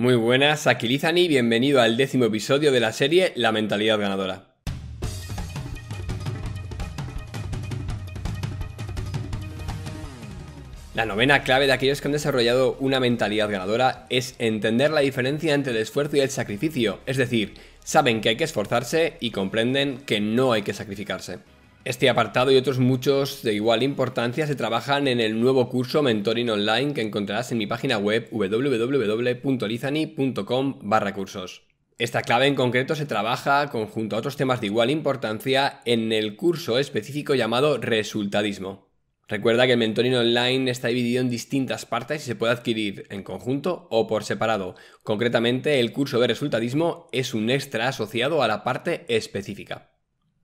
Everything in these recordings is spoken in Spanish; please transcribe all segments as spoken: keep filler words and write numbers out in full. Muy buenas, aquí Lizani, bienvenido al décimo episodio de la serie La mentalidad ganadora. La novena clave de aquellos que han desarrollado una mentalidad ganadora es entender la diferencia entre el esfuerzo y el sacrificio, es decir, saben que hay que esforzarse y comprenden que no hay que sacrificarse. Este apartado y otros muchos de igual importancia se trabajan en el nuevo curso Mentoring Online que encontrarás en mi página web w w w punto lithany punto com barra cursos. Esta clave en concreto se trabaja conjunto a otros temas de igual importancia en el curso específico llamado Resultadismo. Recuerda que el Mentoring Online está dividido en distintas partes y se puede adquirir en conjunto o por separado. Concretamente, el curso de Resultadismo es un extra asociado a la parte específica.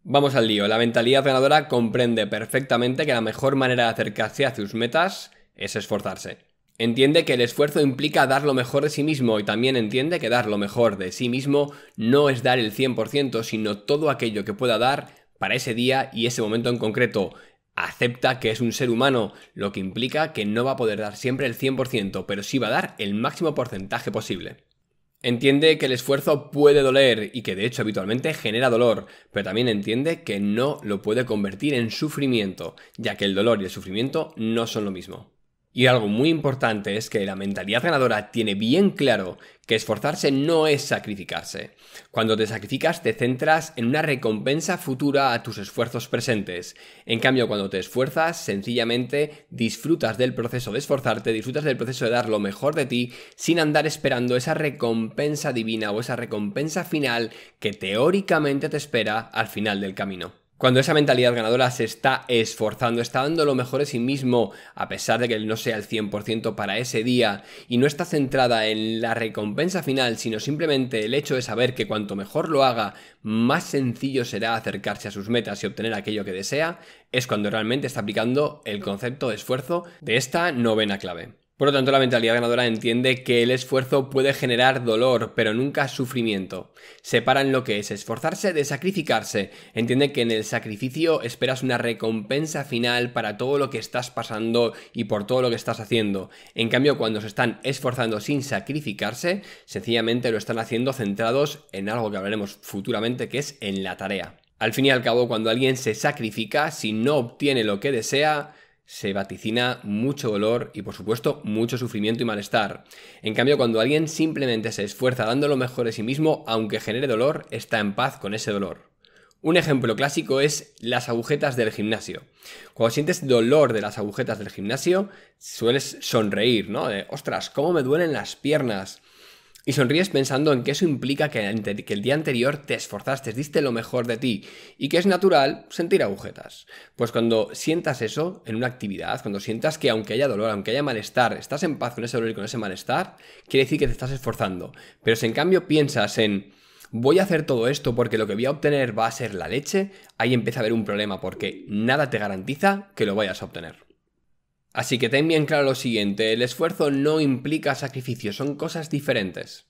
Vamos al lío. La mentalidad ganadora comprende perfectamente que la mejor manera de acercarse a sus metas es esforzarse. Entiende que el esfuerzo implica dar lo mejor de sí mismo y también entiende que dar lo mejor de sí mismo no es dar el cien por ciento, sino todo aquello que pueda dar para ese día y ese momento en concreto. Acepta que es un ser humano, lo que implica que no va a poder dar siempre el cien por ciento, pero sí va a dar el máximo porcentaje posible. Entiende que el esfuerzo puede doler y que de hecho habitualmente genera dolor, pero también entiende que no lo puede convertir en sufrimiento, ya que el dolor y el sufrimiento no son lo mismo. Y algo muy importante es que la mentalidad ganadora tiene bien claro que esforzarse no es sacrificarse. Cuando te sacrificas te centras en una recompensa futura a tus esfuerzos presentes. En cambio, cuando te esfuerzas, sencillamente disfrutas del proceso de esforzarte, disfrutas del proceso de dar lo mejor de ti sin andar esperando esa recompensa divina o esa recompensa final que teóricamente te espera al final del camino. Cuando esa mentalidad ganadora se está esforzando, está dando lo mejor de sí mismo, a pesar de que no sea el cien por ciento para ese día, y no está centrada en la recompensa final, sino simplemente el hecho de saber que cuanto mejor lo haga, más sencillo será acercarse a sus metas y obtener aquello que desea, es cuando realmente está aplicando el concepto de esfuerzo de esta novena clave. Por lo tanto, la mentalidad ganadora entiende que el esfuerzo puede generar dolor, pero nunca sufrimiento. Separan lo que es esforzarse de sacrificarse. Entiende que en el sacrificio esperas una recompensa final para todo lo que estás pasando y por todo lo que estás haciendo. En cambio, cuando se están esforzando sin sacrificarse, sencillamente lo están haciendo centrados en algo que hablaremos futuramente, que es en la tarea. Al fin y al cabo, cuando alguien se sacrifica, si no obtiene lo que desea, se vaticina mucho dolor y, por supuesto, mucho sufrimiento y malestar. En cambio, cuando alguien simplemente se esfuerza dando lo mejor de sí mismo, aunque genere dolor, está en paz con ese dolor. Un ejemplo clásico es las agujetas del gimnasio. Cuando sientes dolor de las agujetas del gimnasio, sueles sonreír, ¿no? De, ¡ostras, cómo me duelen las piernas! Y sonríes pensando en que eso implica que el día anterior te esforzaste, diste lo mejor de ti y que es natural sentir agujetas. Pues cuando sientas eso en una actividad, cuando sientas que aunque haya dolor, aunque haya malestar, estás en paz con ese dolor y con ese malestar, quiere decir que te estás esforzando. Pero si en cambio piensas en voy a hacer todo esto porque lo que voy a obtener va a ser la leche, ahí empieza a haber un problema porque nada te garantiza que lo vayas a obtener. Así que ten bien claro lo siguiente, el esfuerzo no implica sacrificio, son cosas diferentes.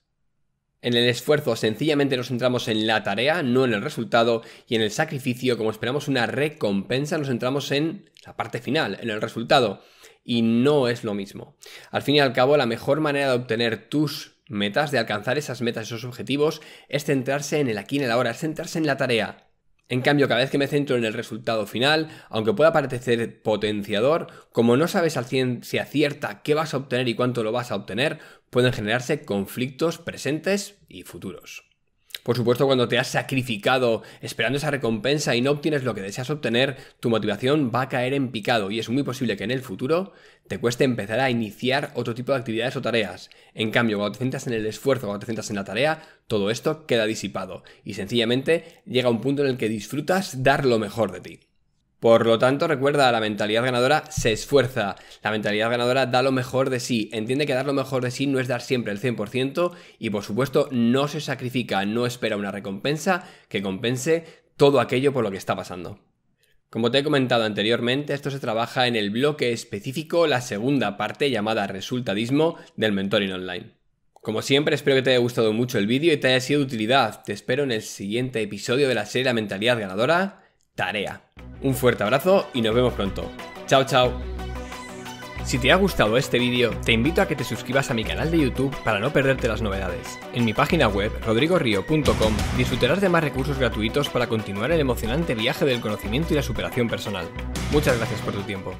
En el esfuerzo sencillamente nos centramos en la tarea, no en el resultado, y en el sacrificio, como esperamos una recompensa, nos centramos en la parte final, en el resultado, y no es lo mismo. Al fin y al cabo, la mejor manera de obtener tus metas, de alcanzar esas metas, esos objetivos, es centrarse en el aquí y en el ahora, es centrarse en la tarea. En cambio, cada vez que me centro en el resultado final, aunque pueda parecer potenciador, como no sabes al ciencia cierta qué vas a obtener y cuánto lo vas a obtener, pueden generarse conflictos presentes y futuros. Por supuesto, cuando te has sacrificado esperando esa recompensa y no obtienes lo que deseas obtener, tu motivación va a caer en picado y es muy posible que en el futuro te cueste empezar a iniciar otro tipo de actividades o tareas. En cambio, cuando te centras en el esfuerzo, cuando te centras en la tarea, todo esto queda disipado y sencillamente llega un punto en el que disfrutas dar lo mejor de ti. Por lo tanto, recuerda, la mentalidad ganadora se esfuerza, la mentalidad ganadora da lo mejor de sí, entiende que dar lo mejor de sí no es dar siempre el cien por ciento y por supuesto no se sacrifica, no espera una recompensa que compense todo aquello por lo que está pasando. Como te he comentado anteriormente, esto se trabaja en el bloque específico, la segunda parte llamada Resultadismo del Mentoring Online. Como siempre, espero que te haya gustado mucho el vídeo y te haya sido de utilidad. Te espero en el siguiente episodio de la serie La mentalidad ganadora, tarea. Un fuerte abrazo y nos vemos pronto. Chao, chao. Si te ha gustado este vídeo, te invito a que te suscribas a mi canal de YouTube para no perderte las novedades. En mi página web, rodrigo río punto com, disfrutarás de más recursos gratuitos para continuar el emocionante viaje del conocimiento y la superación personal. Muchas gracias por tu tiempo.